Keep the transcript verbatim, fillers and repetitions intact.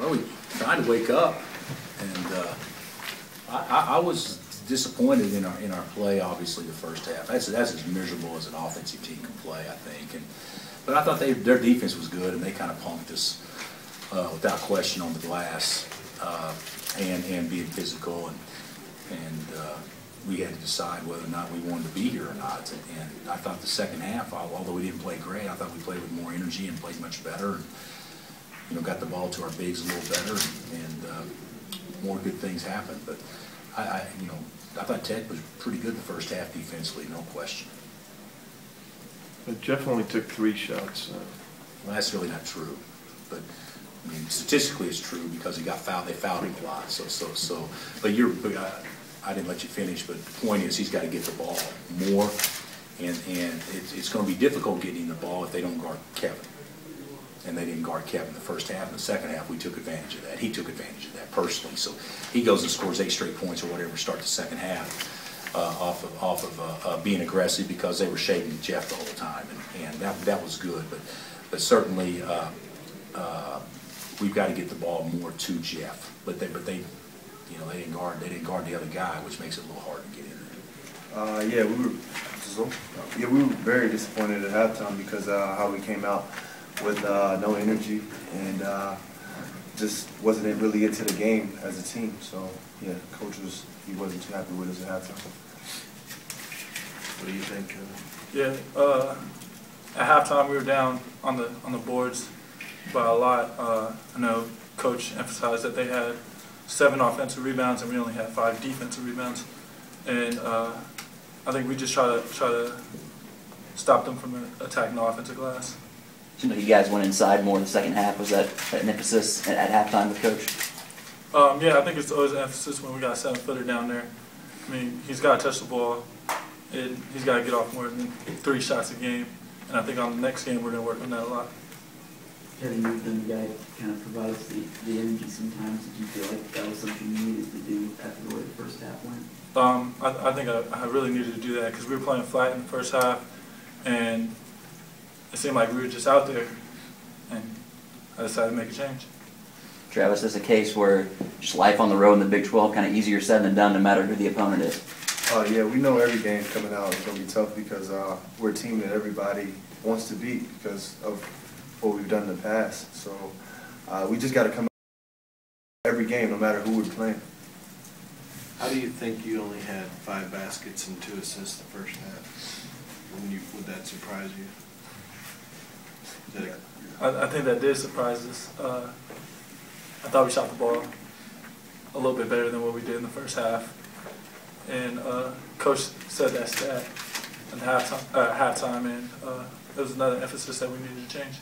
well, we tried to wake up, and uh, I, I, I was disappointed in our in our play. Obviously, the first half. That's that's as miserable as an offensive team can play, I think. And but I thought they their defense was good, and they kind of punked us uh, without question on the glass, uh, and and being physical, and and uh, we had to decide whether or not we wanted to be here or not. And, and I thought the second half, although we didn't play great, I thought we played with more energy and played much better. And, you know, got the ball to our bigs a little better, and uh, more good things happened. But I, I, you know, I thought Tech was pretty good the first half defensively, no question. But Jeff only took three shots. So. Well, that's really not true. But I mean, statistically, it's true because he got fouled. They fouled him a lot. So, so, so. But you're. I, I didn't let you finish. But the point is, he's got to get the ball more, and and it's it's going to be difficult getting the ball if they don't guard Kevin. And they didn't guard Kevin the first half. In the second half, we took advantage of that. He took advantage of that personally. So he goes and scores eight straight points or whatever to start the second half uh, off of, off of uh, uh, being aggressive because they were shading Jeff the whole time, and, and that that was good. But but certainly uh, uh, we've got to get the ball more to Jeff. But they but they you know they didn't guard they didn't guard the other guy, which makes it a little hard to get in there. Uh, yeah, we were so, yeah we were very disappointed at halftime because uh, how we came out with uh, no energy and uh, just wasn't really into the game as a team. So yeah, coach was he wasn't too happy with us at halftime. What do you think, Kevin? Yeah, uh, at halftime we were down on the on the boards by a lot. Uh, I know coach emphasized that they had seven offensive rebounds and we only had five defensive rebounds, and uh, I think we just try to try to stop them from attacking the offensive glass. You know, you guys went inside more in the second half. Was that an emphasis at, at halftime with Coach? Um, yeah, I think it's always an emphasis when we got a seven-footer down there. I mean, he's got to touch the ball. It, he's got to get off more than three shots a game. And I think on the next game we're going to work on that a lot. Kevin, you've been the guy that kind of provides the, the energy sometimes. Did you feel like that was something you needed to do after the way the first half went? Um, I, I think I, I really needed to do that because we were playing flat in the first half, and it seemed like we were just out there, and I decided to make a change. Travis, this is a case where just life on the road in the Big twelve kind of easier said than done no matter who the opponent is. Uh, yeah, we know every game coming out is going to be tough because uh, we're a team that everybody wants to beat because of what we've done in the past. So uh, we just got to come out every game no matter who we're playing. How do you think you only had five baskets and two assists the first half? When you, would that surprise you? I, I think that did surprise us. Uh, I thought we shot the ball a little bit better than what we did in the first half. And uh, Coach said that stat at halftime, uh, halftime and uh, it was another emphasis that we needed to change.